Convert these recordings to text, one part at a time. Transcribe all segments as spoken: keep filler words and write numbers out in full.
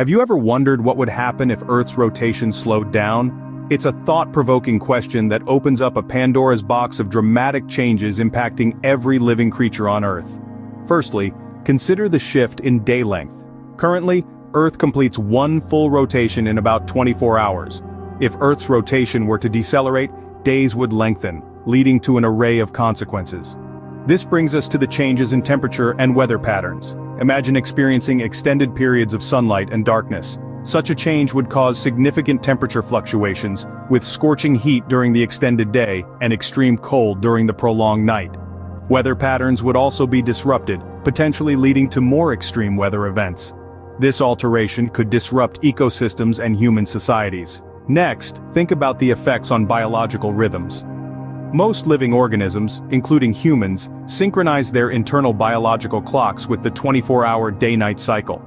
Have you ever wondered what would happen if Earth's rotation slowed down? It's a thought-provoking question that opens up a Pandora's box of dramatic changes impacting every living creature on Earth. Firstly, consider the shift in day length. Currently, Earth completes one full rotation in about twenty-four hours. If Earth's rotation were to decelerate, days would lengthen, leading to an array of consequences. This brings us to the changes in temperature and weather patterns. Imagine experiencing extended periods of sunlight and darkness. Such a change would cause significant temperature fluctuations, with scorching heat during the extended day and extreme cold during the prolonged night. Weather patterns would also be disrupted, potentially leading to more extreme weather events. This alteration could disrupt ecosystems and human societies. Next, think about the effects on biological rhythms. Most living organisms, including humans, synchronize their internal biological clocks with the twenty-four hour day-night cycle.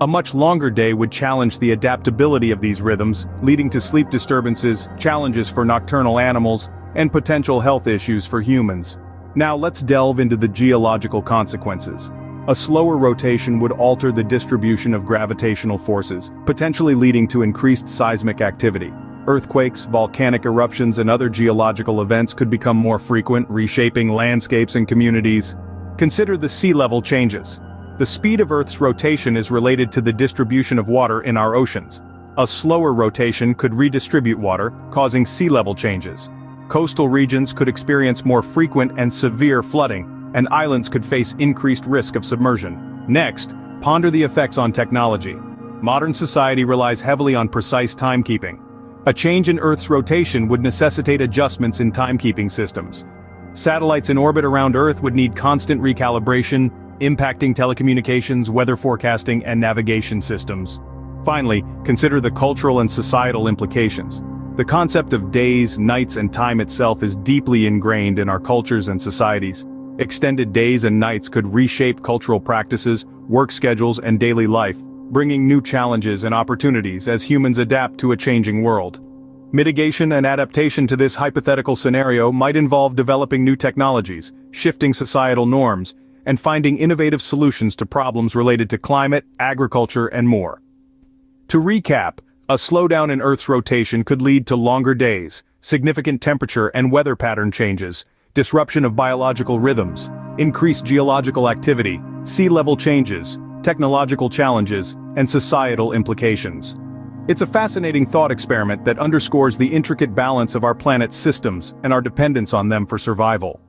A much longer day would challenge the adaptability of these rhythms, leading to sleep disturbances, challenges for nocturnal animals, and potential health issues for humans. Now let's delve into the geological consequences. A slower rotation would alter the distribution of gravitational forces, potentially leading to increased seismic activity. Earthquakes, volcanic eruptions, and other geological events could become more frequent, reshaping landscapes and communities. Consider the sea level changes. The speed of Earth's rotation is related to the distribution of water in our oceans. A slower rotation could redistribute water, causing sea level changes. Coastal regions could experience more frequent and severe flooding, and islands could face increased risk of submersion. Next, ponder the effects on technology. Modern society relies heavily on precise timekeeping. A change in Earth's rotation would necessitate adjustments in timekeeping systems. Satellites in orbit around Earth would need constant recalibration, impacting telecommunications, weather forecasting, and navigation systems. Finally, consider the cultural and societal implications. The concept of days, nights, and time itself is deeply ingrained in our cultures and societies. Extended days and nights could reshape cultural practices, work schedules, and daily life, bringing new challenges and opportunities as humans adapt to a changing world. Mitigation and adaptation to this hypothetical scenario might involve developing new technologies, shifting societal norms, and finding innovative solutions to problems related to climate, agriculture, and more. To recap, a slowdown in Earth's rotation could lead to longer days, significant temperature and weather pattern changes, disruption of biological rhythms, increased geological activity, sea level changes, technological challenges, and societal implications. It's a fascinating thought experiment that underscores the intricate balance of our planet's systems and our dependence on them for survival.